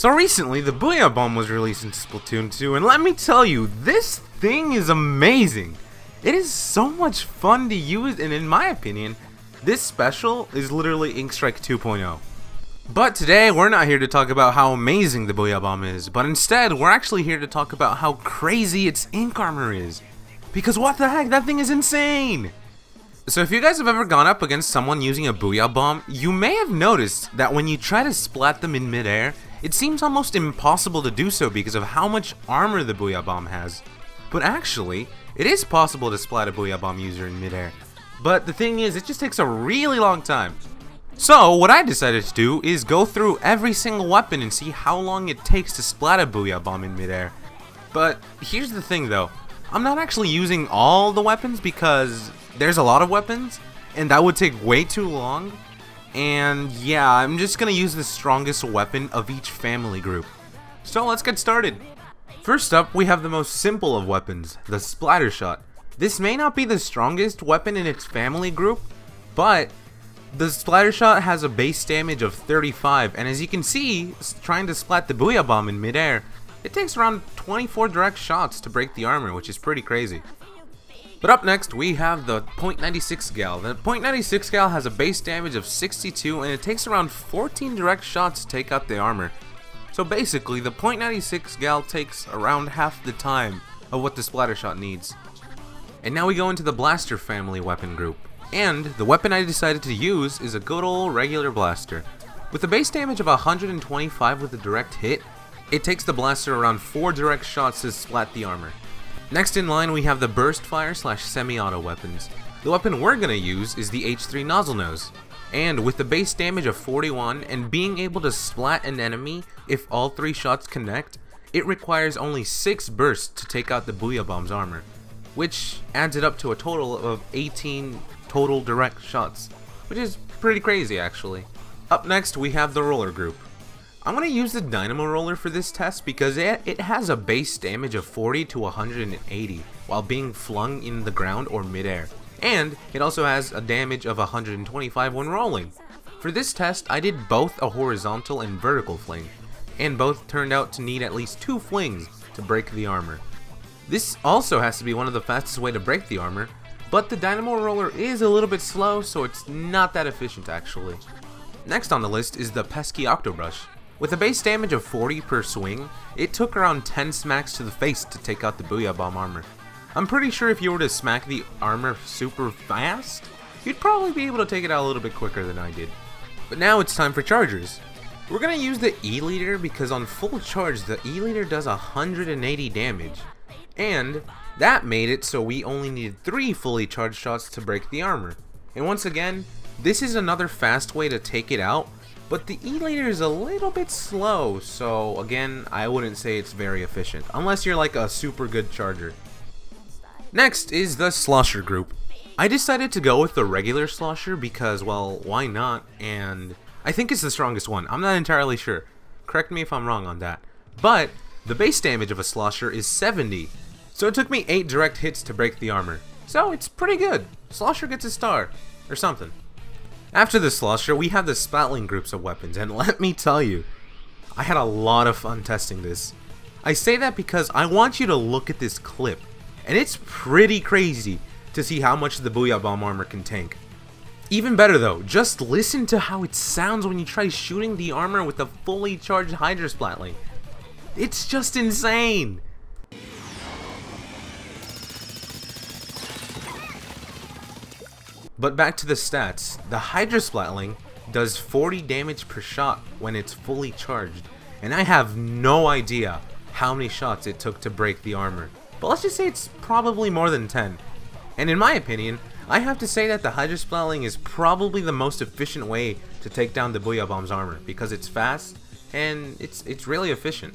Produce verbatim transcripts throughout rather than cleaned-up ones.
So recently, the Booyah Bomb was released in Splatoon two, and let me tell you, this thing is amazing. It is so much fun to use, and in my opinion, this special is literally Ink Strike two point oh. But today, we're not here to talk about how amazing the Booyah Bomb is, but instead, we're actually here to talk about how crazy its ink armor is. Because what the heck, that thing is insane! So if you guys have ever gone up against someone using a Booyah Bomb, you may have noticed that when you try to splat them in midair, it seems almost impossible to do so because of how much armor the Booyah Bomb has. But actually, it is possible to splat a Booyah Bomb user in midair. But the thing is, it just takes a really long time. So what I decided to do is go through every single weapon and see how long it takes to splat a Booyah Bomb in midair. But here's the thing though, I'm not actually using all the weapons because there's a lot of weapons and that would take way too long. And yeah, I'm just gonna use the strongest weapon of each family group. So let's get started. First up, we have the most simple of weapons, the Splattershot. This may not be the strongest weapon in its family group, but the Splattershot has a base damage of thirty-five, and as you can see, trying to splat the Booyah Bomb in midair, it takes around twenty-four direct shots to break the armor, which is pretty crazy. But up next, we have the point nine six Gal. The point nine six Gal has a base damage of sixty-two, and it takes around fourteen direct shots to take out the armor. So basically, the point nine six Gal takes around half the time of what the Splattershot needs. And now we go into the Blaster family weapon group. And the weapon I decided to use is a good old regular blaster. With a base damage of one hundred twenty-five with a direct hit, it takes the blaster around four direct shots to splat the armor. Next in line, we have the burst fire slash semi-auto weapons. The weapon we're gonna use is the H three Nozzle Nose, and with the base damage of forty-one and being able to splat an enemy if all three shots connect, it requires only six bursts to take out the Booyah Bomb's armor, which adds it up to a total of eighteen total direct shots, which is pretty crazy actually. Up next, we have the Roller group. I'm going to use the Dynamo Roller for this test because it, it has a base damage of forty to one hundred eighty while being flung in the ground or midair, and it also has a damage of one hundred twenty-five when rolling. For this test, I did both a horizontal and vertical fling, and both turned out to need at least two flings to break the armor. This also has to be one of the fastest way to break the armor, but the Dynamo Roller is a little bit slow, so it's not that efficient actually. Next on the list is the pesky Octobrush. With a base damage of forty per swing, it took around ten smacks to the face to take out the Booyah Bomb armor. I'm pretty sure if you were to smack the armor super fast, you'd probably be able to take it out a little bit quicker than I did. But now it's time for chargers. We're gonna use the E-liter because on full charge, the E-liter does one hundred eighty damage. And that made it so we only needed three fully charged shots to break the armor. And once again, this is another fast way to take it out, but the E-liter is a little bit slow, so again, I wouldn't say it's very efficient, unless you're like a super good charger. Next is the Slosher group. I decided to go with the regular Slosher because, well, why not, and I think it's the strongest one. I'm not entirely sure. Correct me if I'm wrong on that. But the base damage of a Slosher is seventy, so it took me eight direct hits to break the armor. So it's pretty good. Slosher gets a star, or something. After the Slosher, we have the Splatling groups of weapons, and let me tell you, I had a lot of fun testing this. I say that because I want you to look at this clip, and it's pretty crazy to see how much the Booyah Bomb armor can tank. Even better though, just listen to how it sounds when you try shooting the armor with a fully charged Hydra Splatling. It's just insane! But back to the stats, the Hydra Splatling does forty damage per shot when it's fully charged, and I have no idea how many shots it took to break the armor, but let's just say it's probably more than ten. And in my opinion, I have to say that the Hydra Splatling is probably the most efficient way to take down the Booyah Bomb's armor, because it's fast, and it's, it's really efficient.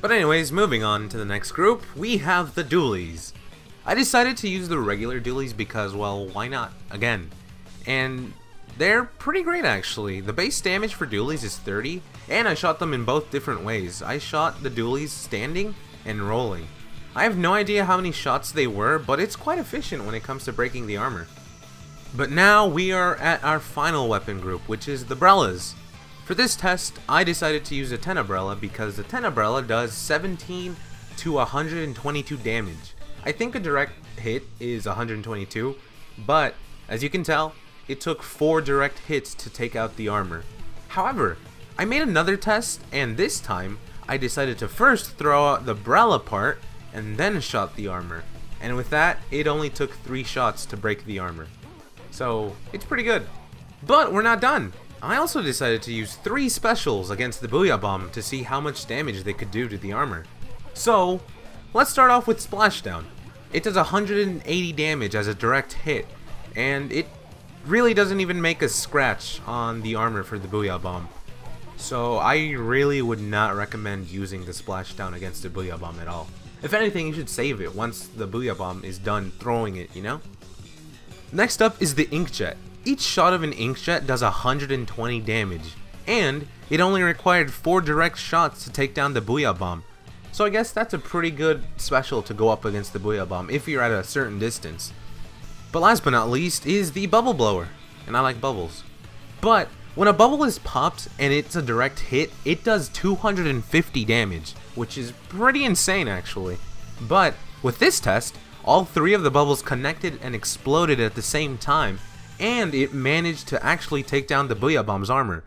But anyways, moving on to the next group, we have the Dualies. I decided to use the regular Dualies because, well, why not, again, and they're pretty great actually. The base damage for Dualies is thirty, and I shot them in both different ways. I shot the Dualies standing and rolling. I have no idea how many shots they were, but it's quite efficient when it comes to breaking the armor. But now we are at our final weapon group, which is the Brellas. For this test, I decided to use a Tenta Brella because the Tenta Brella does seventeen to one hundred twenty-two damage. I think a direct hit is one hundred twenty-two, but as you can tell, it took four direct hits to take out the armor. However, I made another test, and this time, I decided to first throw out the Brella part, and then shot the armor. And with that, it only took three shots to break the armor. So, it's pretty good. But we're not done! I also decided to use three specials against the Booyah Bomb to see how much damage they could do to the armor. So, let's start off with Splashdown. It does one hundred eighty damage as a direct hit, and it really doesn't even make a scratch on the armor for the Booyah Bomb. So, I really would not recommend using the Splashdown against the Booyah Bomb at all. If anything, you should save it once the Booyah Bomb is done throwing it, you know? Next up is the Inkjet. Each shot of an Inkjet does one hundred twenty damage, and it only required four direct shots to take down the Booyah Bomb. So I guess that's a pretty good special to go up against the Booyah Bomb if you're at a certain distance. But last but not least is the Bubble Blower, and I like bubbles. But when a bubble is popped and it's a direct hit, it does two hundred fifty damage, which is pretty insane actually. But with this test, all three of the bubbles connected and exploded at the same time, and it managed to actually take down the Booyah Bomb's armor.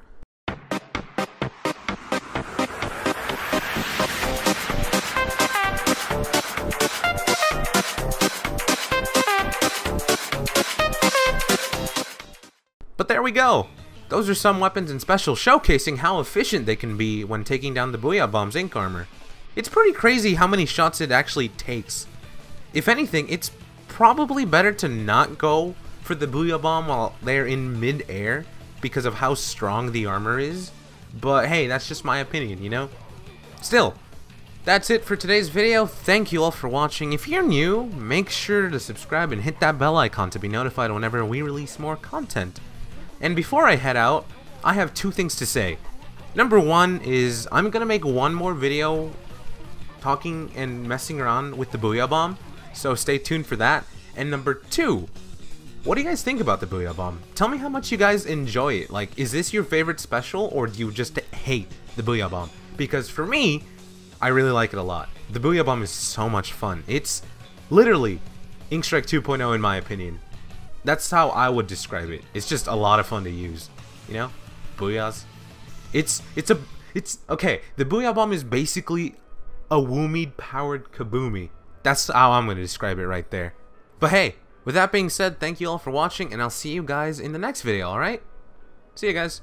But there we go! Those are some weapons and specials showcasing how efficient they can be when taking down the Booyah Bomb's ink armor. It's pretty crazy how many shots it actually takes. If anything, it's probably better to not go for the Booyah Bomb while they're in mid-air because of how strong the armor is. But hey, that's just my opinion, you know? Still, that's it for today's video. Thank you all for watching. If you're new, make sure to subscribe and hit that bell icon to be notified whenever we release more content. And before I head out, I have two things to say. Number one is I'm gonna make one more video talking and messing around with the Booyah Bomb, so stay tuned for that. And number two, what do you guys think about the Booyah Bomb? Tell me how much you guys enjoy it. Like, is this your favorite special, or do you just hate the Booyah Bomb? Because for me, I really like it a lot. The Booyah Bomb is so much fun. It's literally Ink Strike two point oh in my opinion. That's how I would describe it. It's just a lot of fun to use, you know? Booyahs. It's, it's a, it's, okay, the Booyah Bomb is basically a Woomied powered Kaboomy. That's how I'm going to describe it right there. But hey, with that being said, thank you all for watching, and I'll see you guys in the next video, alright? See you guys.